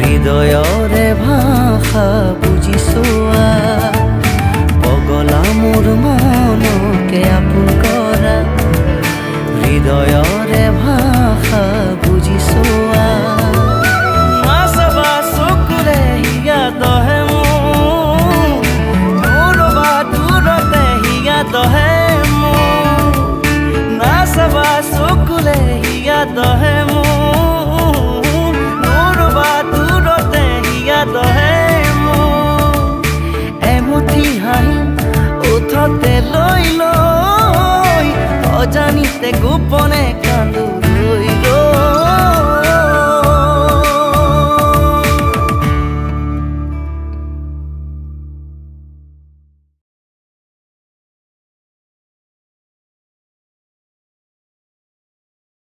हृदयरे भाषा बुझी सोआ पगला मोर मन के आपन करा हृदयरे भाषा बुझी सोआ गोपने कांदू।